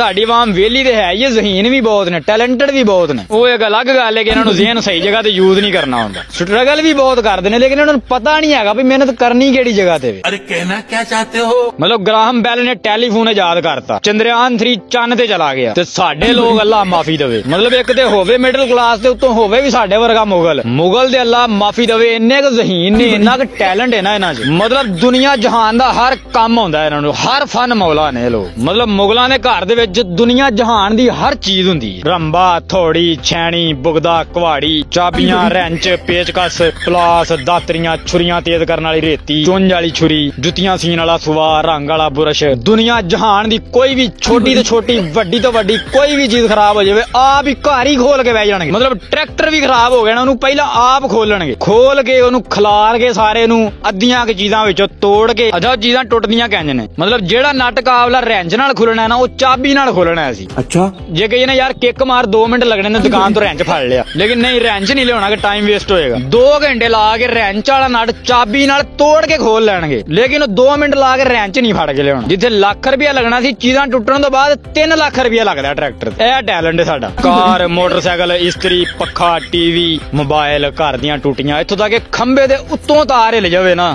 साड़ी वाम वेली दे है ये जहीन भी बहुत ने टैलेंटेड भी बहुत ने वो एक अलग गल है कि इन्होंने जहन सही जगह ते यूज नहीं करना होंदा स्ट्रगल भी बहुत करते हैं लेकिन इन्होंने पता नहीं है भी मेहनत करनी केड़ी जगह ते। अरे कहना क्या चाहते हो? मतलब ग्राहम बेल ने टेलीफोन आजाद करता, चंद्रयान 3 चंद ते चला गया ते साडे लोग अल्लाह माफी देवे मतलब एक ते होवे मिडिल क्लास ते उत्तों होवे भी साडे वर्गा मुगल मुगल दे अल्लाह माफी देवे इन्ने क जहीन ने इन्ना क टैलेंट है ना इन्हां च मतलब दुनिया जहान दा हर काम होंदा इन्हां नू हर फन मौला ने लोग मतलब मुगलों ने घर दे दुनिया जहान दी हर चीज हुंदी रंबा थोड़ी छैनी बुगदा कुहाड़ी चाबियां रेंच पेचकस प्लास दातरियां छुरियां तेज करने वाली रेती चुंज वाली छुरी जुतियां सीन वाला सुआ रंग वाला ब्रश दुनिया जहान दी कोई भी छोटी तो छोटी वड्डी तो वड्डी कोई भी चीज खराब हो जाए आप ही घर ही खोल के बह जाएंगे मतलब ट्रैक्टर भी खराब हो गया ना उन्होंने पहला आप खोलणगे खोल के ओनू खलार के सारे नू अद्धियां चीजां विचों तोड़ के अजा चीजां टुटदियां किंज ने मतलब जेड़ा नट काबला रेंज नाल खुलना है ना ओह चाबी खोलना है। अच्छा जे कही ना यार किक मार 2 मिनट लगने ने दुकान तो रेंच फड़ लिया लेकिन नहीं रेंच नहीं लेना कि टाइम वेस्ट होएगा 2 घंटे ला के रेंच वाला नट चाबी नाल तोड़ के खोल लेंगे लेकिन 2 मिनट ला के रेंच नहीं फड़ के लेना जिथे ₹1,00,000 लगना सी चीजा टुटने तो बाद ₹3,00,000 लगता ट्रैक्टर ए टैलेंट है साडा। कार मोटरसाइकिल इस्त्री पखा टीवी मोबाइल घर दियां टूटियां इत्थों तक खंबे दे उत्तों तार हिल जावे ना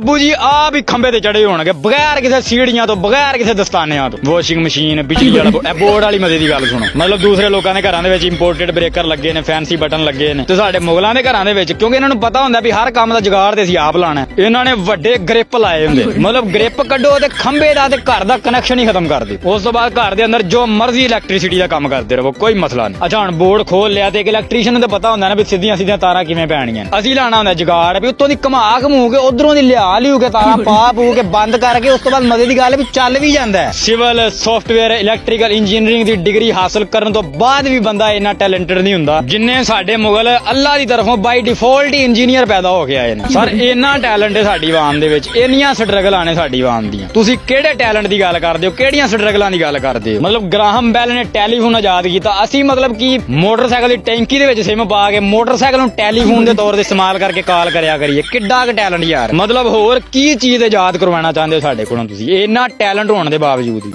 अबू जी आप ही खंबे ते चढ़े होणगे बगैर किसी सीढ़ियां तो बगैर किसी दस्तानियां तो। वॉशिंग मशीन बोर्ड वाली मजे की गल सुनो मतलब दूसरे लोगों के घर इंपोर्टेड ब्रेकर लगे ने फैंसी बटन लगे ने तो साडे मुगलों के घर क्योंकि इन्होंने पता होंदा भी हर काम का जुगाड़ ते असीं आप लाना है इन्होंने वड्डे ग्रिप लाए होंदे मतलब ग्रिप कड्डो ते खंबे दा ते घर दा कनैक्शन ही खत्म कर दी उस तो बाद घर दे अंदर जो मर्जी इलैक्ट्रिसिटी का काम करते रहो कोई मसला नहीं। अच्छा हम बोर्ड खोल लिया तो इलैक्ट्रीशियन नूं पता होंदा ना भी सीधियां सीधियां तारां किवें पैणियां असीं लाना होंदा जुगाड़ भी उत्तों दी घमा घमू के उधरों दी लिया लियू के तारां पा पू के बंद करके उस तो बाद मजे की गल भी चल भी जांदा है। सिविल सॉफ्टवेयर इलैक्ट्रिकल इंजीनियरिंग की डिग्री हासिल करने तो बाद भी बंदा इतना टैलेंटेड नहीं हुंदा जिन्ने साडे मुगल अल्लाह की तरफों बाई डिफॉल्ट ही इंजीनियर पैदा हो गया है सर इतना टैलेंट है साडी वाम दे विच इन्नियां स्ट्रगल आने साडी वाम दियां तुसी केड़े टैलेंट की गल करदे हो केड़ियां स्ट्रगलां की गल करदे हो मतलब ग्राहम बेल ने टैलीफोन आजाद किया असी मतलब कि मोटरसाइकिल की टैंकी दे विच सिम पा के मोटरसाइकिल नूं टैलीफोन दे तौर ते इस्तेमाल करके कॉल करया करिए किड्डा क टैलेंट यार मतलब होर की चीज आजाद करवाना चाहंदे हो साडे कोलों तुसी इतना टैलेंट होने के बावजूद।